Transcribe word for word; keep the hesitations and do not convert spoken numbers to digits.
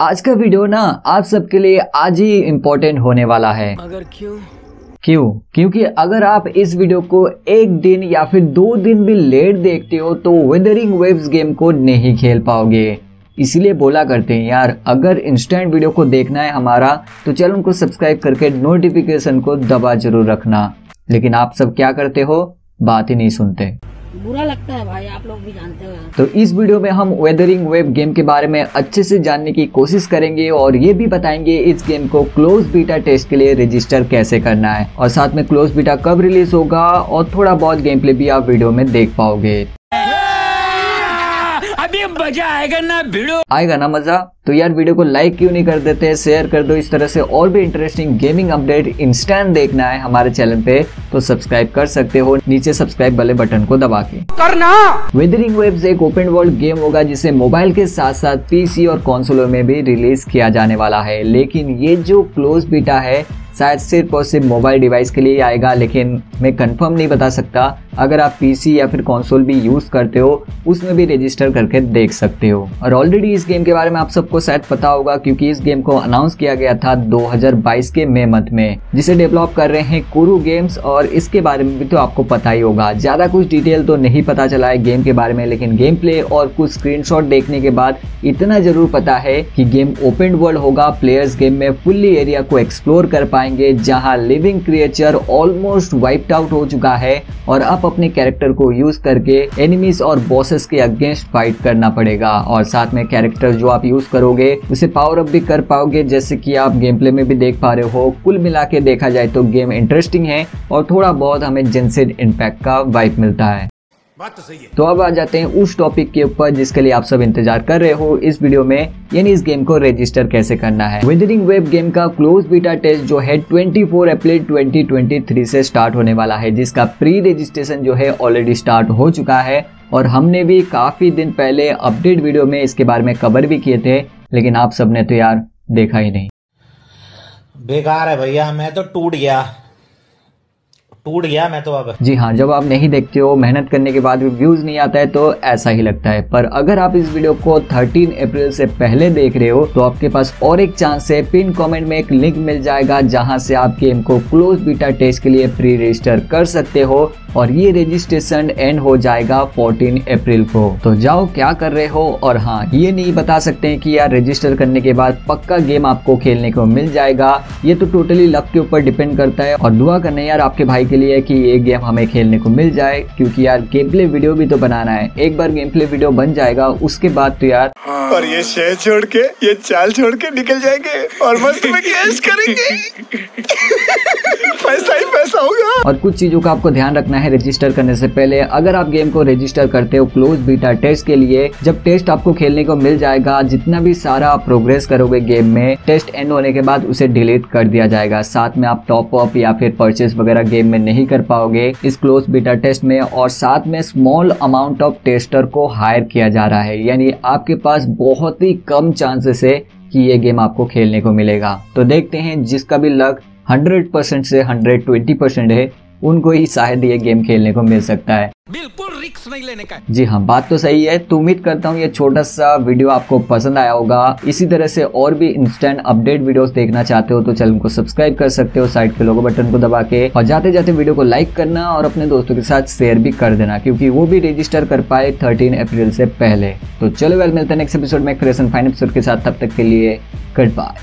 आज का वीडियो ना आप सबके लिए आज ही इम्पोर्टेंट होने वाला है। मगर क्यों? क्यों? क्योंकि अगर आप इस वीडियो को एक दिन या फिर दो दिन भी लेट देखते हो तो Wuthering Waves गेम को नहीं खेल पाओगे। इसीलिए बोला करते हैं यार, अगर इंस्टेंट वीडियो को देखना है हमारा तो चैनल को सब्सक्राइब करके नोटिफिकेशन को दबा जरूर रखना। लेकिन आप सब क्या करते हो, बात ही नहीं सुनते। बुरा लगता है भाई, आप लोग भी जानते हो। तो इस वीडियो में हम Wuthering Waves गेम के बारे में अच्छे से जानने की कोशिश करेंगे और ये भी बताएंगे इस गेम को क्लोज बीटा टेस्ट के लिए रजिस्टर कैसे करना है और साथ में क्लोज बीटा कब रिलीज होगा और थोड़ा बहुत गेम प्ले भी आप वीडियो में देख पाओगे। अभी मजा आएगा ना वीडियो, आएगा ना मजा। तो यार वीडियो को लाइक क्यों नहीं कर देते, शेयर कर दो। इस तरह से और भी इंटरेस्टिंग गेमिंग अपडेट इंस्टेंट देखना है हमारे चैनल पे तो सब्सक्राइब कर सकते हो नीचे सब्सक्राइब वाले बटन को दबा के करना। Wuthering Waves एक ओपन वर्ल्ड गेम होगा जिसे मोबाइल के साथ साथ पीसी और कंसोलों में भी रिलीज किया जाने वाला है। लेकिन ये जो क्लोज बीटा है शायद सिर्फ और सिर्फ मोबाइल डिवाइस के लिए आएगा, लेकिन मैं कंफर्म नहीं बता सकता। अगर आप पीसी या फिर कंसोल भी यूज़ करते हो उसमें भी रजिस्टर करके देख सकते हो। और ऑलरेडी इस गेम के बारे में आप सबको शायद पता होगा क्योंकि इस गेम को अनाउंस किया गया था दो हज़ार बाईस के मई मंथ में, जिसे डेवलप कर रहे हैं कुरो गेम्स। और इसके बारे में भी तो आपको पता ही होगा, ज़्यादा कुछ डिटेल तो नहीं पता चला है गेम के बारे में, लेकिन गेम प्ले और कुछ स्क्रीनशॉट देखने के बाद इतना ज़रूर पता है कि गेम ओपन वर्ल्ड होगा। प्लेयर्स गेम में फुल्ली एरिया को एक्सप्लोर कर पाएंगे जहाँ living creature almost wiped out हो चुका है और अब अपने कैरेक्टर को यूज करके एनिमीज और बॉसेस के अगेंस्ट फाइट करना पड़ेगा। और साथ में कैरेक्टर जो आप यूज करोगे उसे पावर अप भी कर पाओगे जैसे कि आप गेम प्ले में भी देख पा रहे हो। कुल मिला के देखा जाए तो गेम इंटरेस्टिंग है और थोड़ा बहुत हमें जेंशिन इम्पैक्ट का वाइब मिलता है। बात तो सही है। तो अब आ जाते हैं उस टॉपिक के ऊपर जिसके लिए आप सब इंतजार कर रहे हो इस वीडियो में, यानी इस गेम को रजिस्टर कैसे करना है। Wuthering Waves गेम का क्लोज बीटा टेस्ट जो है चौबीस अप्रैल दो हज़ार तेईस से स्टार्ट होने वाला है, जिसका प्री रजिस्ट्रेशन जो है ऑलरेडी स्टार्ट हो चुका है। और हमने भी काफी दिन पहले अपडेट वीडियो में इसके बारे में कवर भी किए थे, लेकिन आप सबने तो यार देखा ही नहीं। बेकार है भैया, मैं तो टूट गया टूट गया मैं तो अब। जी हाँ, जब आप नहीं देखते हो मेहनत करने के बाद भी व्यूज नहीं आता है तो ऐसा ही लगता है। पर अगर आप इस वीडियो को तेरह अप्रैल से पहले देख रहे हो तो आपके पास और एक चांस है, पिन कमेंट में एक लिंक मिल जाएगा जहां से आप गेम को क्लोज बीटा टेस्ट के लिए प्री रजिस्टर कर सकते हो और ये रजिस्ट्रेशन एंड हो जाएगा चौदह अप्रैल को। तो जाओ क्या कर रहे हो। और हाँ, ये नहीं बता सकते हैं कि यार रजिस्टर करने के बाद पक्का गेम आपको खेलने को मिल जाएगा, ये तो टोटली लक के ऊपर डिपेंड करता है। और दुआ करना यार आपके भाई के लिए कि ये गेम हमें खेलने को मिल जाए, क्योंकि यार गेम प्ले वीडियो भी तो बनाना है। एक बार गेम प्ले वीडियो बन जाएगा उसके बाद तो यार और ये शहर छोड़ के, ये चाल छोड़ के निकल जाएंगे और मस्त में कैश करेंगे। पैसा ही पैसा होगा। और कुछ चीजों का आपको ध्यान रखना है रजिस्टर करने से पहले। अगर आप गेम को रजिस्टर करते हो क्लोज बीटा टेस्ट के लिए, जब टेस्ट आपको खेलने को मिल जाएगा जितना भी सारा प्रोग्रेस करोगे गेम में, टेस्ट एंड होने के बाद उसे डिलीट कर दिया जाएगा। साथ में आप टॉप अप या फिर परचेस वगैरह गेम में नहीं कर पाओगे इस क्लोज बीटा टेस्ट में। और साथ में स्मॉल अमाउंट ऑफ टेस्टर को हायर किया जा रहा है, यानी आपके पास बहुत ही कम चांसेस है कि ये गेम आपको खेलने को मिलेगा। तो देखते हैं, जिसका भी लक सौ परसेंट से एक सौ बीस परसेंट है उनको ही शायद ये गेम खेलने को मिल सकता है, बिल्कुल रिस्क नहीं लेने का। जी हाँ, बात तो सही है। तो उम्मीद करता हूँ ये छोटा सा वीडियो आपको पसंद आया होगा। इसी तरह से और भी इंस्टेंट अपडेट वीडियोस देखना चाहते हो तो चैनल को सब्सक्राइब कर सकते हो साइड के लोगो बटन को दबा के। और जाते जाते वीडियो को लाइक करना और अपने दोस्तों के साथ शेयर भी कर देना क्योंकि वो भी रजिस्टर कर पाए थर्टीन अप्रैल से पहले। तो चलो यार, मिलते हैं नेक्स्ट एपिसोड में क्रिएशन फाइन एपिसोड के साथ। तब तक के लिए गुड बाय।